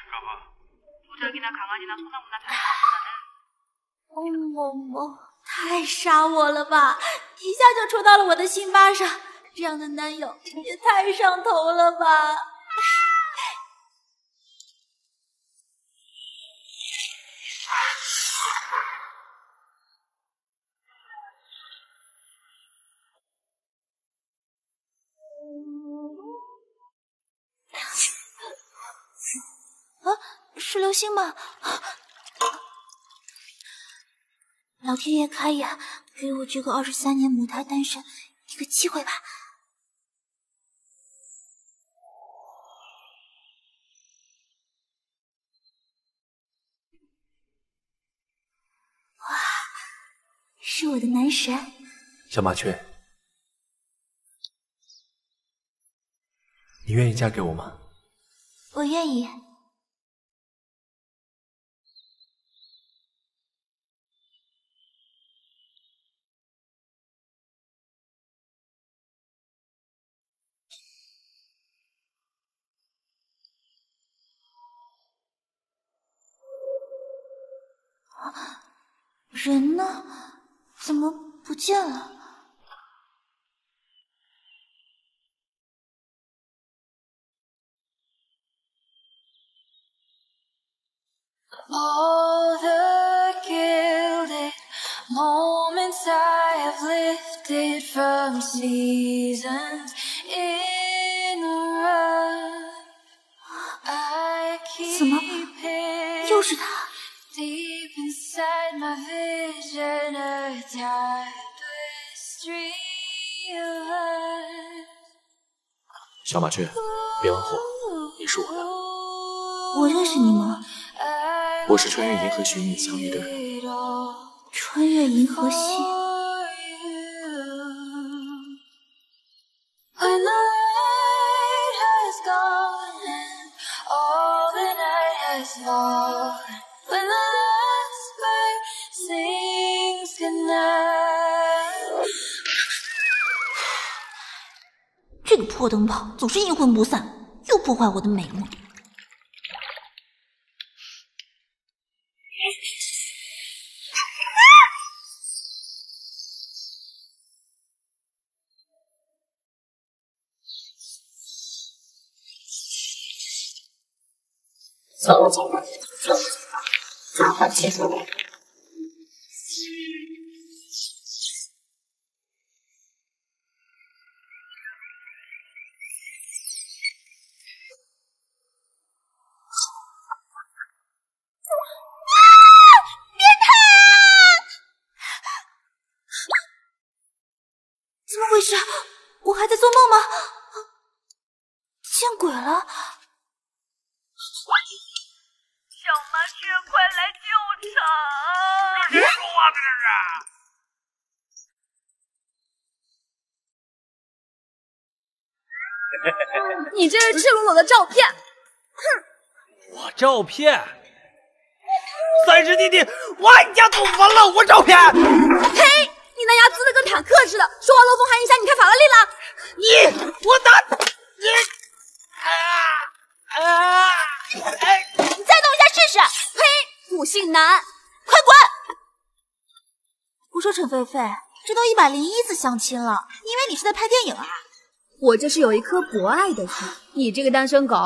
할까봐. 도자기나 강아지나 소나무나 다른 것보다는. 어머머,太杀我了吧！一下就戳到了我的心巴上，这样的男友也太上头了吧！ 是流星吗？老天爷开眼，给我这个23年母胎单身一个机会吧！哇，是我的男神！小麻雀，你愿意嫁给我吗？我愿意。 人呢？怎么不见了？怎么又是他？ Deep inside my vision, a tapestry of love. 小麻雀，别玩火，你是我的。我认识你吗？我是穿越银河寻你相遇的人。穿越银河系。When the light has gone and all the night has fallen. When the last bird sings goodnight. 这个破灯泡总是阴魂不散，又破坏我的美梦。走走走。 麻烦结束了。变态啊！怎么回事？我还在做梦吗？见鬼了！ 小麻雀，快来救场！这谁说话呢？这是！你这是赤裸裸的照片！哼！我照片？三师弟弟，我俺家祖坟了！我照片！呸！你那牙呲的跟坦克似的，说话漏风喊一下，你开法拉利了！你，我打你！啊啊！哎！ 试试！呸！骨性男，快滚！我说陈菲菲，这都101次相亲了，你以为你是在拍电影啊？我这是有一颗博爱的心，你这个单身狗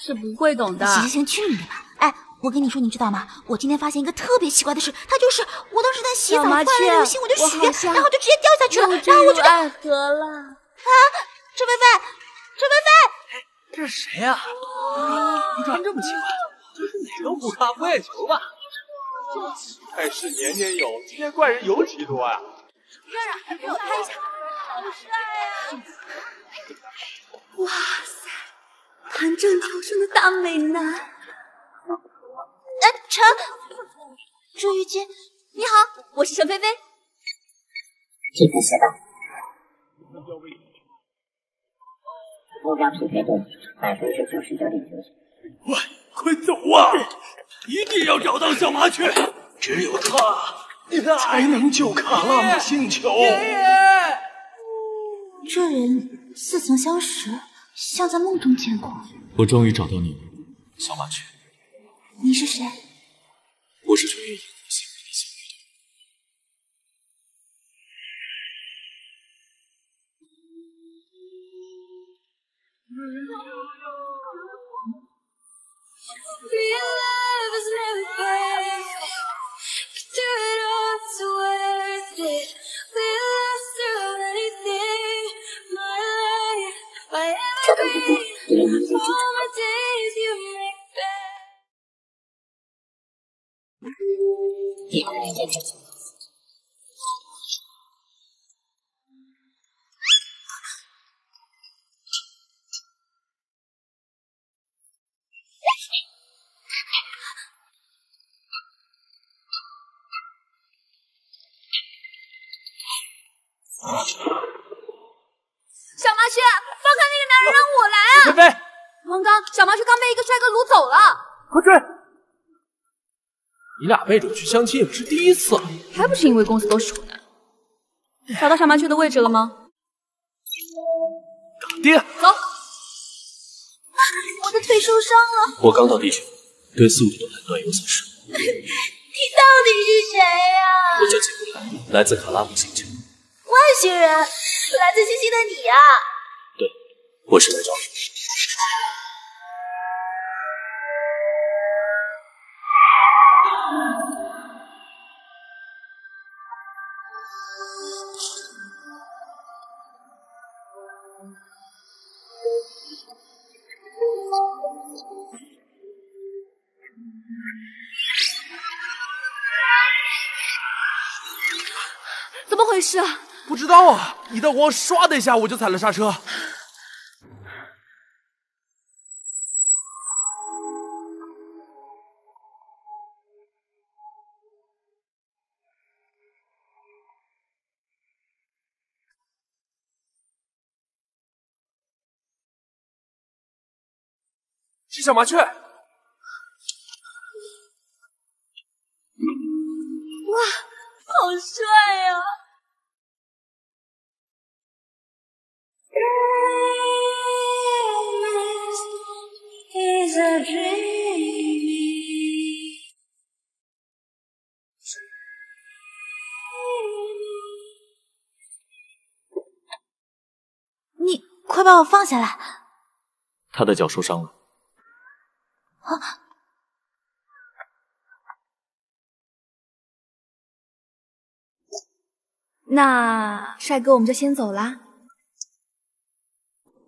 是不会懂的。行行，去你的吧！哎，我跟你说，你知道吗？我今天发现一个特别奇怪的事，它就是我当时在洗澡，看到流星我就许愿，然后就直接掉下去了，然后我就爱河了。啊！陈菲菲，陈菲菲，这是谁呀？穿这么奇怪。 这是哪个补咖啡球吧？哎，是年年有，今天怪人尤其多呀、啊。让给我拍一下，好帅呀、啊！哇塞，盘正条顺的大美男。哎，陈，朱玉金，你好，我是陈菲菲。匹配协到，目标匹配度99.99%。喂。 快走啊！一定要找到小麻雀，只有他才能救卡拉姆星球。这人似曾相识，像在梦中见过。我终于找到你了，小麻雀。你是谁？我是穿越银河系美丽小女友。 小麻雀，放开那个男人，让我来啊！菲菲，王刚，小麻雀刚被一个帅哥掳走了，快追！ 你俩被掳去相亲也不是第一次，还不是因为公司都是处男。找到小麻雀的位置了吗？搞定。走。我的腿受伤了。我刚到地球，对速度的判断有所失误。你到底是谁呀？我叫杰布莱，来自卡拉姆星球。外星人，来自星星的你啊。对，我是来找你。 怎么回事啊？不知道啊！你的光唰的一下，我就踩了刹车。是小麻雀。 哇，好帅呀！你快把我放下来！他的脚受伤了。啊！ 那帅哥，我们就先走啦。今夜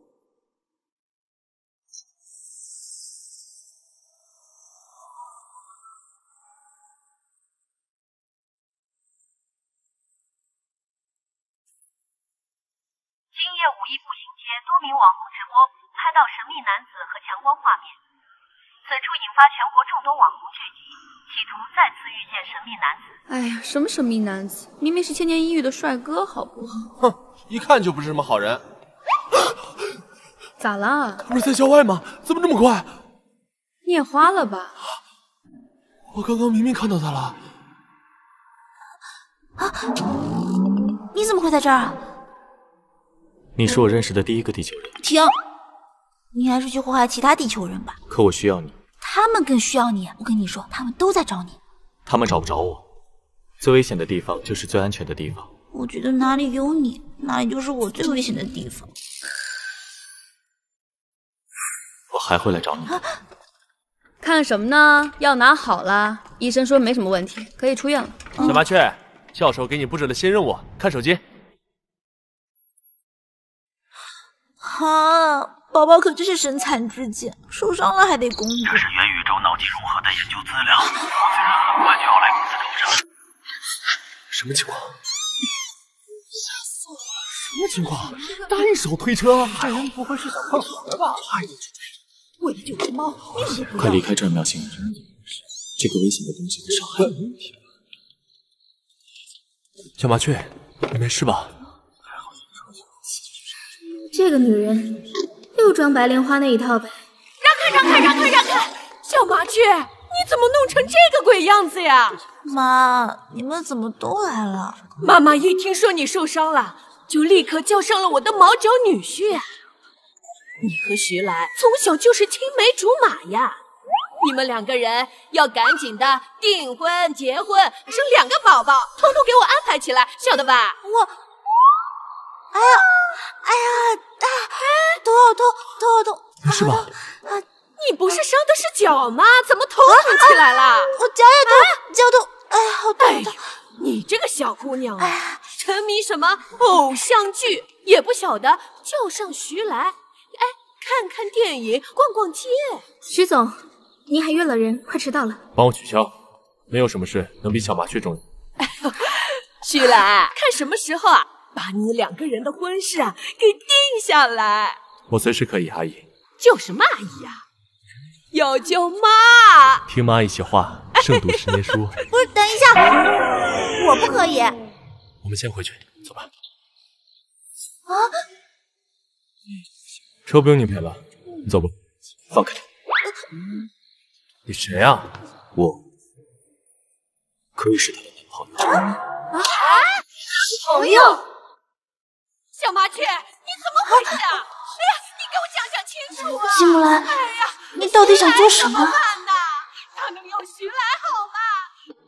5一步行街多名网红直播拍到神秘男子和强光画面，此处引发全国众多网红聚集，企图再次遇见神秘男子。 哎呀，什么神秘男子？明明是千年一遇的帅哥，好不好？哼，一看就不是什么好人。咋啦？不是在校外吗？怎么这么快？你眼花了吧？我刚刚明明看到他了。啊！你怎么会在这儿啊？你是我认识的第一个地球人。停！你还是去祸害其他地球人吧。可我需要你。他们更需要你。我跟你说，他们都在找你。他们找不着我。 最危险的地方就是最安全的地方。我觉得哪里有你，哪里就是我最危险的地方。我还会来找你的。看什么呢？药拿好了，医生说没什么问题，可以出院了。小麻雀，教授给你布置了新任务，看手机。哈、啊，宝宝可真是身残志坚，受伤了还得工作。这是元宇宙脑机融合的研究资料，很快就要来公司投产。 什么情况？吓死我了！什么情况？大力手推车，这人不会是想放火的吧？哎呀，为了救只猫，命也不要！快离开这儿，喵星人！这个危险的东西会伤害人体。小麻雀，你没事吧？这个女人又装白莲花那一套呗！让开，让开，让开，让开！小麻雀。 你怎么弄成这个鬼样子呀？妈，你们怎么都来了？妈妈一听说你受伤了，就立刻叫上了我的毛脚女婿。你和徐来从小就是青梅竹马呀，你们两个人要赶紧的订婚、结婚、生两个宝宝，统统给我安排起来，晓得吧？我，哎呀，哎呀，啊，头好痛！没事吧？啊，你不是伤的是脚吗？怎么头痛起来了？我脚也痛，脚痛，哎呀，好痛！你这个小姑娘啊，沉迷什么偶像剧，也不晓得叫上徐来。 看看电影，逛逛街。徐总，您还约了人，快迟到了，帮我取消。没有什么事能比小麻雀重要。徐来，看什么时候啊，把你两个人的婚事啊给定下来。我随时可以，阿姨。叫什么阿姨啊？要叫妈。听妈一席话，胜读十年书。不是，等一下，我不可以。我们先回去，走吧。啊？ 车不用你赔了，你走吧，放开！你谁啊？我可以是他的男朋友。啊！朋友？小麻雀，你怎么回事啊？哎呀，你给我讲讲清楚啊！季木兰，哎呀，你到底想做什么？他能有徐来好吗？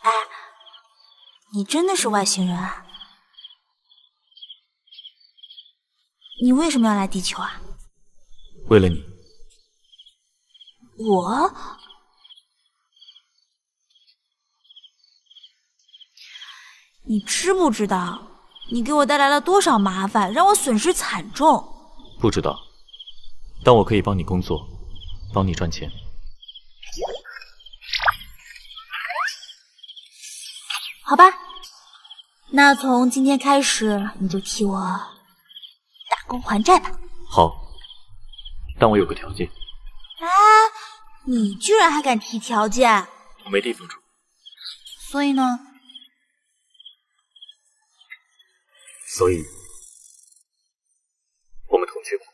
哎，你真的是外星人啊？ 你为什么要来地球啊？为了你。我？你知不知道你给我带来了多少麻烦，让我损失惨重？不知道，但我可以帮你工作，帮你赚钱。好吧，那从今天开始，你就替我。 工还债吧。好，但我有个条件。啊！你居然还敢提条件？我没地方住。所以呢？所以，我们同居吧。